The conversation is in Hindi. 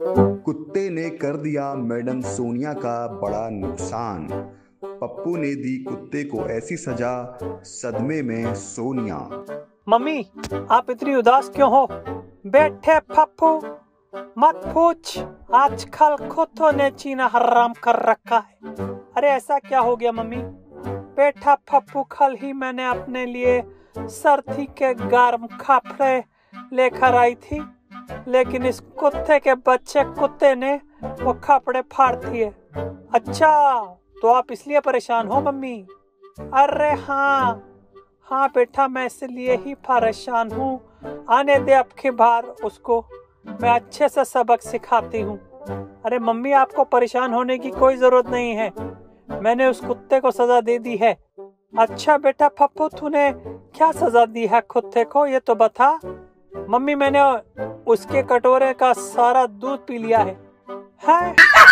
कुत्ते ने कर दिया मैडम सोनिया का बड़ा नुकसान। पप्पू ने दी कुत्ते को ऐसी सजा, सदमे में सोनिया। मम्मी आप इतनी उदास क्यों हो? बैठे पप्पू, मत पूछ, आजकल कुत्तों ने जीना हराम कर रखा है। अरे ऐसा क्या हो गया मम्मी? बैठा पप्पू, कल ही मैंने अपने लिए सर्दी के गर्म कपड़े लेकर आई थी, लेकिन इस कुत्ते के बच्चे कुत्ते ने वो कपड़े फाड़ दिए। अच्छा, तो आप इसलिए परेशान हो मम्मी? अरे हाँ बेटा, मैं इसलिए ही परेशान हूँ। आने दे अब की बार उसको, मैं अच्छे से सबक सिखाती हूँ। अरे मम्मी, आपको परेशान होने की कोई जरूरत नहीं है, मैंने उस कुत्ते को सजा दे दी है। अच्छा बेटा पप्पू, तूने क्या सजा दी है कुत्ते को, ये तो बता। मम्मी, मैंने उसके कटोरे का सारा दूध पी लिया है।